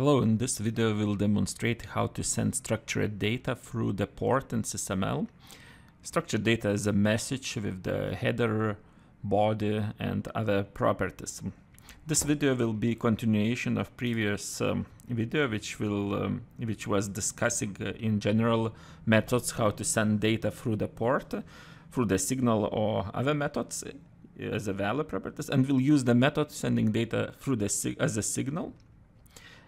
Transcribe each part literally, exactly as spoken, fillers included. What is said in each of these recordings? Hello, in this video we'll demonstrate how to send structured data through the port in SysML. Structured data is a message with the header, body and other properties. This video will be a continuation of previous um, video which, will, um, which was discussing uh, in general methods how to send data through the port, through the signal or other methods as a value properties, and we'll use the method sending data through the sig as a signal.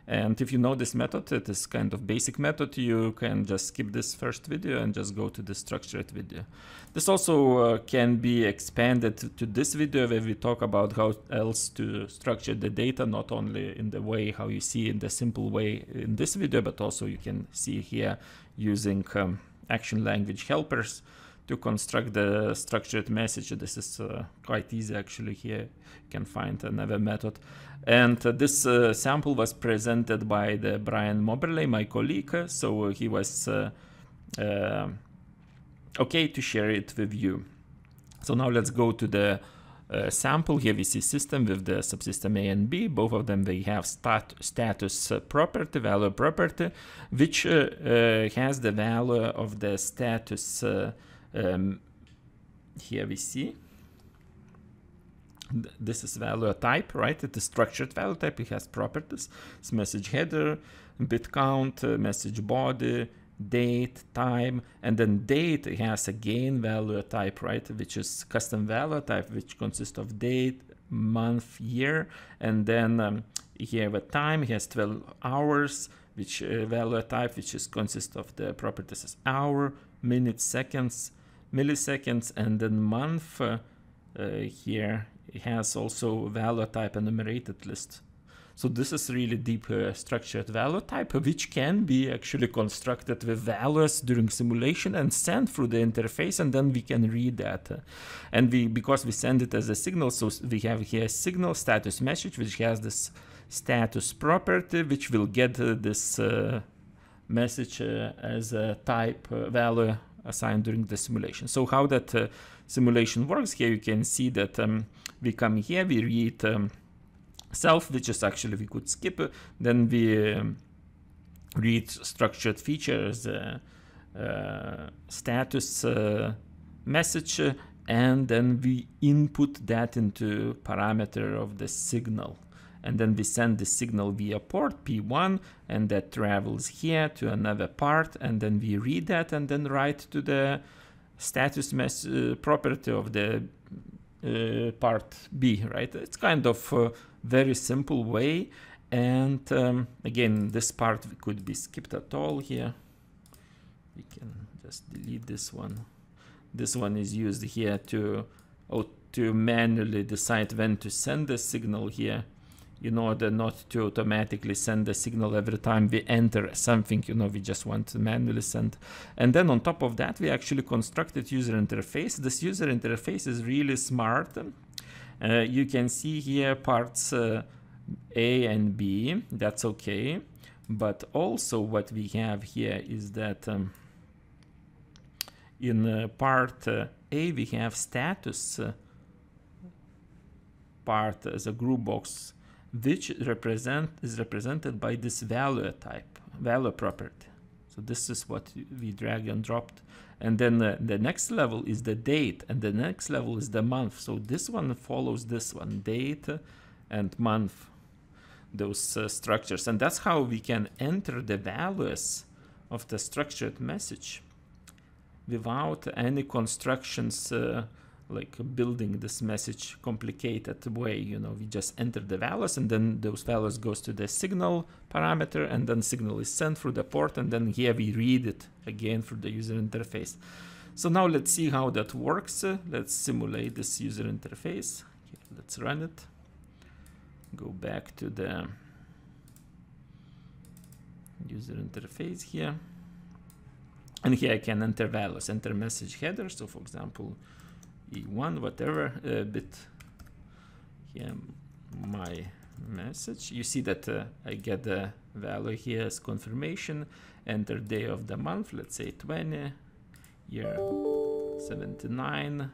And if you know this method, it is kind of basic method, you can just skip this first video and just go to the structured video. This also uh, can be expanded to this video where we talk about how else to structure the data, not only in the way how you see in the simple way in this video, but also you can see here using um, action language helpers to construct the structured message. This is uh, quite easy actually. Here you can find another method. And uh, this uh, sample was presented by the Brian Moberly, my colleague, so he was uh, uh, okay to share it with you. So now let's go to the uh, sample. Here we see system with the subsystem A and B. Both of them, they have stat status uh, property, value property, which uh, uh, has the value of the status. Uh, Um, here we see Th this is value type, right? It is structured value type. It has properties. It's message header, bit count, uh, message body, date, time, and then date has again value type, right? Which is custom value type, which consists of date, month, year, and then um, here the time has twelve hours, which uh, value type, which is consists of the properties as hour, minutes, seconds, milliseconds, and then month uh, uh, here it has also value type enumerated list. So this is really deep uh, structured value type, which can be actually constructed with values during simulation and sent through the interface, and then we can read that. And we, because we send it as a signal, so we have here signal status message, which has this status property, which will get uh, this uh, message uh, as a type uh, value assigned during the simulation. So how that uh, simulation works here, you can see that um, we come here, we read um, self, which is actually we could skip, uh, then we um, read structured features, uh, uh, status uh, message, uh, and then we input that into parameter of the signal. And then we send the signal via port P one, and that travels here to another part, and then we read that and then write to the status mess uh, property of the uh, part B, right? It's kind of a very simple way, and um, again, this part could be skipped at all here. We can just delete this one. This one is used here to, oh, to manually decide when to send the signal here, in order not to automatically send the signal every time we enter something, you know, we just want to manually send. And then on top of that, we actually constructed user interface. This user interface is really smart. Uh, you can see here parts uh, A and B, that's okay. But also what we have here is that um, in uh, part uh, A, we have status uh, part as a group box, which represent is represented by this value type, value property. So this is what we drag and dropped. And then the, the next level is the date, and the next level is the month. So this one follows this one, date and month, those uh, structures. And that's how we can enter the values of the structured message without any constructions uh, like building this message complicated way, you know, we just enter the values and then those values goes to the signal parameter, and then signal is sent through the port, and then here we read it again through the user interface. So now let's see how that works. Uh, let's simulate this user interface. Okay, let's run it. Go back to the user interface here. And here I can enter values, enter message header. So for example, E one, whatever, uh, bit here, my message. You see that uh, I get the value here as confirmation, enter day of the month, let's say twenty, year seventy-nine,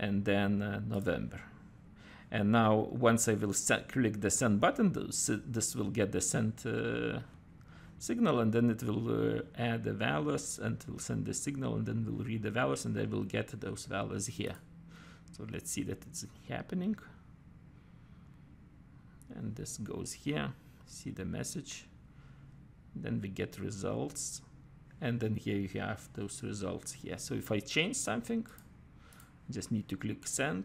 and then uh, November. And now once I will click the send button, this will get the send uh, signal, and then it will uh, add the values and will send the signal, and then we'll read the values, and I will get those values here. So let's see that it's happening. And this goes here, see the message. Then we get results, and then here you have those results here. So if I change something, just need to click send.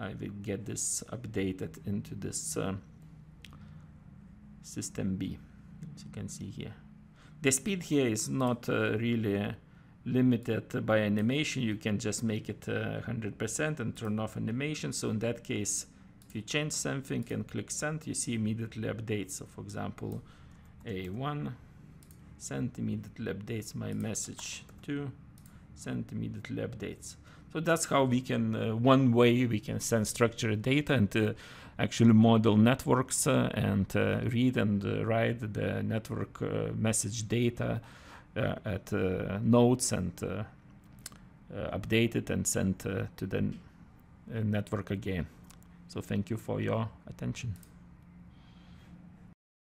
I will get this updated into this um, system B, as you can see here. The speed here is not uh, really uh, limited by animation. You can just make it uh, one hundred percent and turn off animation. So in that case, if you change something and click send, you see immediately updates. So for example, A one, send immediately updates my message, two, send immediately updates. So that's how we can, uh, one way we can send structured data and uh, actually model networks uh, and uh, read and uh, write the network uh, message data uh, at uh, nodes and uh, uh, update it and send uh, to the uh, network again. So thank you for your attention.